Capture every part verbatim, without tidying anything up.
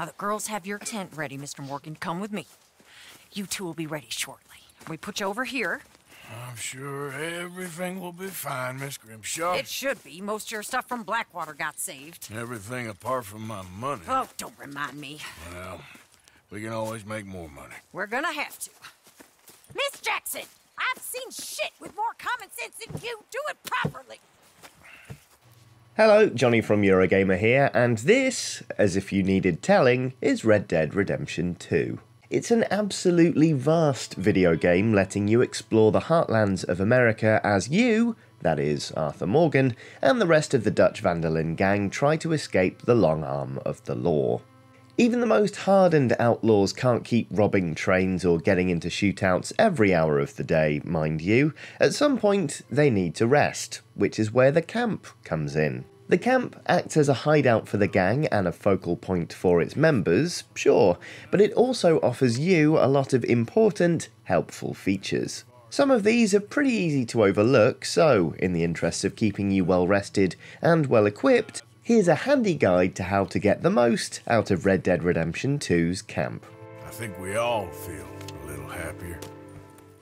Now the girls have your tent ready, Mister Morgan. Come with me. You two will be ready shortly. We put you over here. I'm sure everything will be fine, Miss Grimshaw. It should be. Most of your stuff from Blackwater got saved. Everything apart from my money. Oh, don't remind me. Well, we can always make more money. We're gonna have to. Miss Jackson, I've seen shit with more common sense than you. Do it properly. Hello, Johnny from Eurogamer here, and this, as if you needed telling, is Red Dead Redemption two. It's an absolutely vast video game letting you explore the heartlands of America as you, that is Arthur Morgan, and the rest of the Dutch Van der Linde gang try to escape the long arm of the law. Even the most hardened outlaws can't keep robbing trains or getting into shootouts every hour of the day, mind you. At some point, they need to rest, which is where the camp comes in. The camp acts as a hideout for the gang and a focal point for its members, sure, but it also offers you a lot of important, helpful features. Some of these are pretty easy to overlook, so in the interests of keeping you well rested and well equipped, here's a handy guide to how to get the most out of Red Dead Redemption two's camp. I think we all feel a little happier.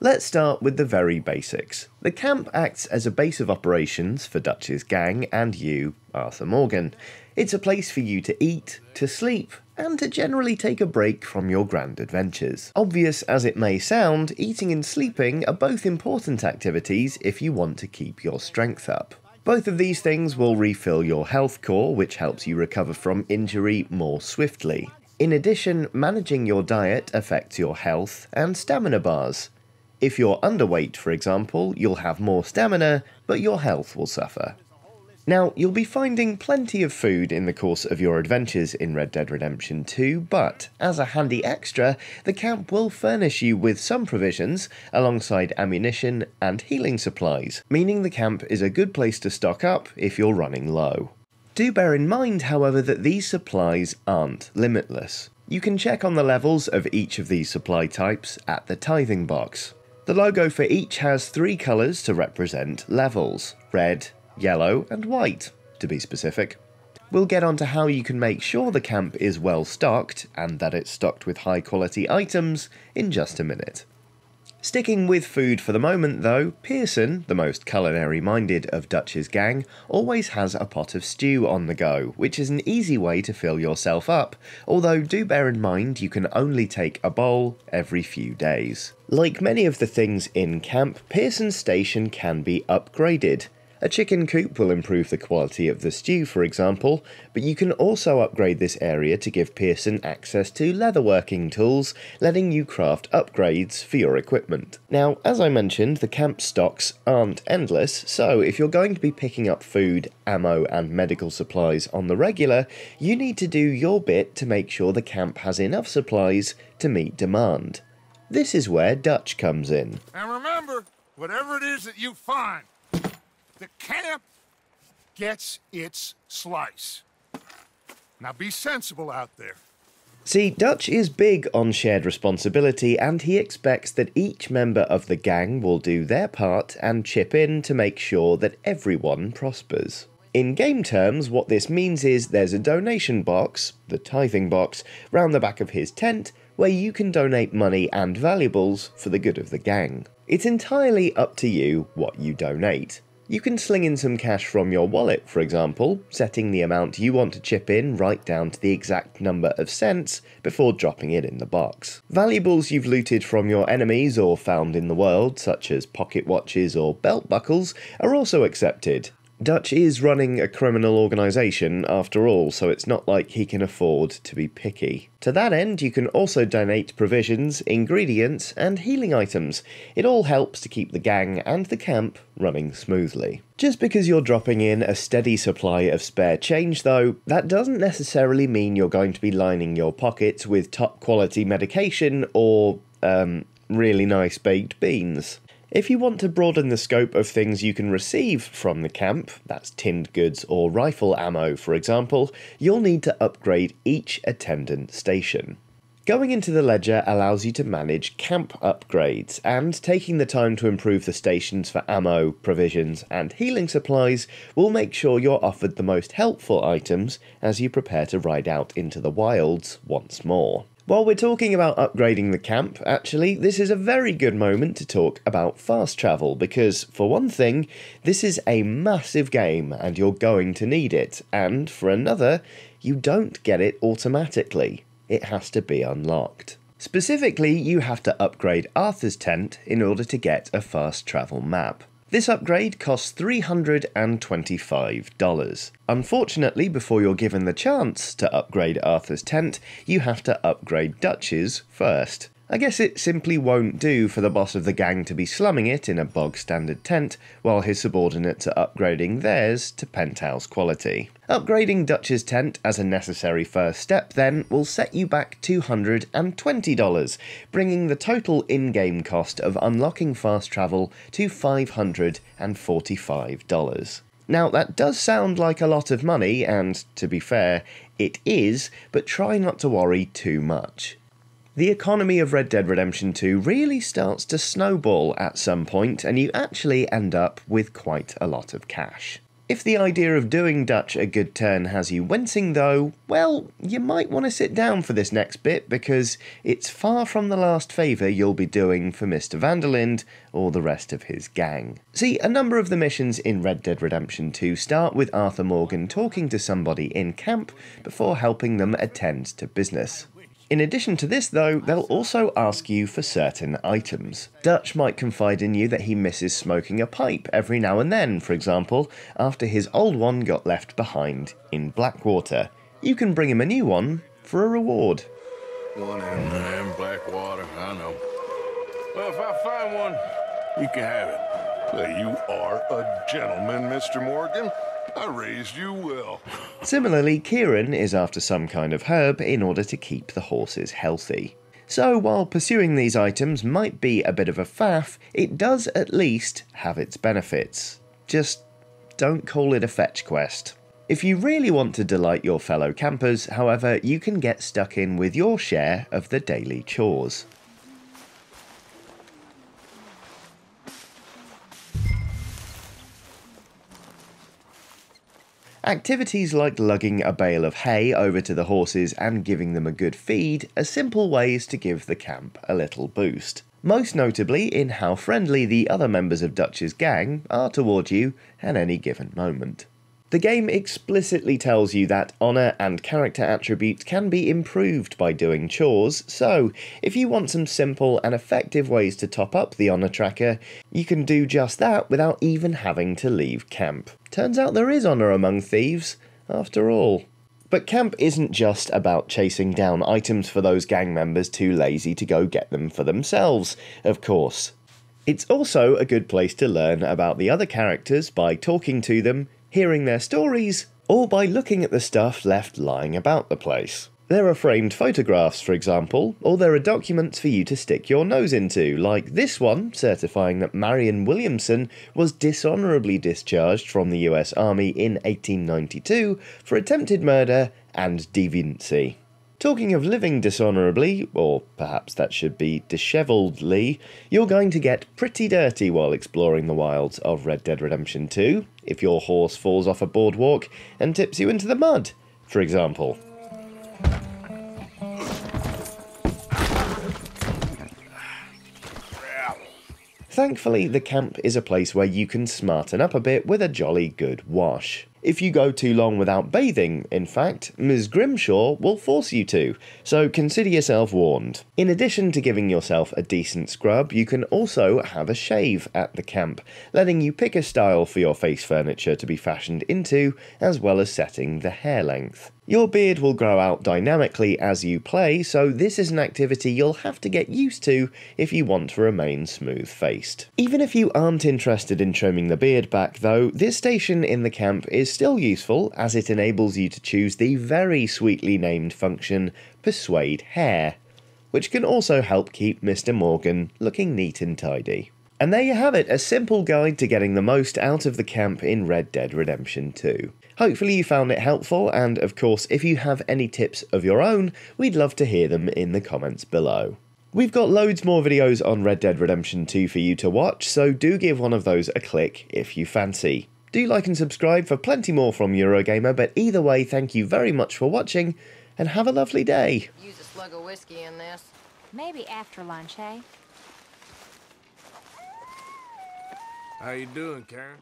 Let's start with the very basics. The camp acts as a base of operations for Dutch's gang and you, Arthur Morgan. It's a place for you to eat, to sleep, and to generally take a break from your grand adventures. Obvious as it may sound, eating and sleeping are both important activities if you want to keep your strength up. Both of these things will refill your health core, which helps you recover from injury more swiftly. In addition, managing your diet affects your health and stamina bars. If you're underweight, for example, you'll have more stamina, but your health will suffer. Now, you'll be finding plenty of food in the course of your adventures in Red Dead Redemption two, but as a handy extra, the camp will furnish you with some provisions, alongside ammunition and healing supplies, meaning the camp is a good place to stock up if you're running low. Do bear in mind, however, that these supplies aren't limitless. You can check on the levels of each of these supply types at the tithing box. The logo for each has three colours to represent levels: red, yellow, and white, to be specific. We'll get on to how you can make sure the camp is well stocked, and that it's stocked with high quality items, in just a minute. Sticking with food for the moment though, Pearson, the most culinary minded of Dutch's gang, always has a pot of stew on the go, which is an easy way to fill yourself up, although do bear in mind you can only take a bowl every few days. Like many of the things in camp, Pearson's station can be upgraded. A chicken coop will improve the quality of the stew, for example, but you can also upgrade this area to give Pearson access to leatherworking tools, letting you craft upgrades for your equipment. Now, as I mentioned, the camp stocks aren't endless, so if you're going to be picking up food, ammo, and medical supplies on the regular, you need to do your bit to make sure the camp has enough supplies to meet demand. This is where Dutch comes in. And remember, whatever it is that you find, the camp gets its slice. Now be sensible out there. See, Dutch is big on shared responsibility, and he expects that each member of the gang will do their part and chip in to make sure that everyone prospers. In game terms, what this means is there's a donation box, the tithing box, round the back of his tent, where you can donate money and valuables for the good of the gang. It's entirely up to you what you donate. You can sling in some cash from your wallet, for example, setting the amount you want to chip in right down to the exact number of cents before dropping it in the box. Valuables you've looted from your enemies or found in the world, such as pocket watches or belt buckles, are also accepted. Dutch is running a criminal organisation after all, so it's not like he can afford to be picky. To that end, you can also donate provisions, ingredients, and healing items. It all helps to keep the gang and the camp running smoothly. Just because you're dropping in a steady supply of spare change though, that doesn't necessarily mean you're going to be lining your pockets with top quality medication or, um, really nice baked beans. If you want to broaden the scope of things you can receive from the camp, that's tinned goods or rifle ammo for example, you'll need to upgrade each attendant station. Going into the ledger allows you to manage camp upgrades, and taking the time to improve the stations for ammo, provisions and healing supplies will make sure you're offered the most helpful items as you prepare to ride out into the wilds once more. While we're talking about upgrading the camp, actually, this is a very good moment to talk about fast travel because, for one thing, this is a massive game and you're going to need it, and for another, you don't get it automatically. It has to be unlocked. Specifically, you have to upgrade Arthur's tent in order to get a fast travel map. This upgrade costs three hundred twenty-five dollars. Unfortunately, before you're given the chance to upgrade Arthur's tent, you have to upgrade Dutch's first. I guess it simply won't do for the boss of the gang to be slumming it in a bog standard tent while his subordinates are upgrading theirs to penthouse quality. Upgrading Dutch's tent as a necessary first step then will set you back two hundred twenty dollars, bringing the total in-game cost of unlocking fast travel to five hundred forty-five dollars. Now, that does sound like a lot of money, and to be fair, it is, but try not to worry too much. The economy of Red Dead Redemption two really starts to snowball at some point, and you actually end up with quite a lot of cash. If the idea of doing Dutch a good turn has you wincing though, well, you might want to sit down for this next bit because it's far from the last favour you'll be doing for Mister Vanderlind or the rest of his gang. See, a number of the missions in Red Dead Redemption two start with Arthur Morgan talking to somebody in camp before helping them attend to business. In addition to this though, they'll also ask you for certain items. Dutch might confide in you that he misses smoking a pipe every now and then, for example, after his old one got left behind in Blackwater. You can bring him a new one for a reward. One in there in Blackwater, I know. Well, if I find one, you can have it. Well, you are a gentleman, Mister Morgan. I raised you well. Similarly, Kieran is after some kind of herb in order to keep the horses healthy. So while pursuing these items might be a bit of a faff, it does at least have its benefits. Just don't call it a fetch quest. If you really want to delight your fellow campers, however, you can get stuck in with your share of the daily chores. Activities like lugging a bale of hay over to the horses and giving them a good feed are simple ways to give the camp a little boost, most notably in how friendly the other members of Dutch's gang are toward you at any given moment. The game explicitly tells you that honour and character attributes can be improved by doing chores, so if you want some simple and effective ways to top up the honour tracker, you can do just that without even having to leave camp. Turns out there is honour among thieves, after all. But camp isn't just about chasing down items for those gang members too lazy to go get them for themselves, of course. It's also a good place to learn about the other characters by talking to them, hearing their stories, or by looking at the stuff left lying about the place. There are framed photographs, for example, or there are documents for you to stick your nose into, like this one certifying that Marion Williamson was dishonorably discharged from the U S Army in eighteen ninety-two for attempted murder and deviancy. Talking of living dishonorably, or perhaps that should be disheveledly, you're going to get pretty dirty while exploring the wilds of Red Dead Redemption two, if your horse falls off a boardwalk and tips you into the mud, for example. Thankfully, the camp is a place where you can smarten up a bit with a jolly good wash. If you go too long without bathing, in fact, Miz Grimshaw will force you to, so consider yourself warned. In addition to giving yourself a decent scrub, you can also have a shave at the camp, letting you pick a style for your face furniture to be fashioned into, as well as setting the hair length. Your beard will grow out dynamically as you play, so this is an activity you'll have to get used to if you want to remain smooth-faced. Even if you aren't interested in trimming the beard back though, this station in the camp is still useful as it enables you to choose the very sweetly named function Persuade Hair, which can also help keep Mister Morgan looking neat and tidy. And there you have it, a simple guide to getting the most out of the camp in Red Dead Redemption two. Hopefully you found it helpful, and of course if you have any tips of your own, we'd love to hear them in the comments below. We've got loads more videos on Red Dead Redemption two for you to watch, so do give one of those a click if you fancy. Do like and subscribe for plenty more from Eurogamer, but either way, thank you very much for watching, and have a lovely day. Use a slug of whiskey in this. Maybe after lunch, hey? How you doing, Karen?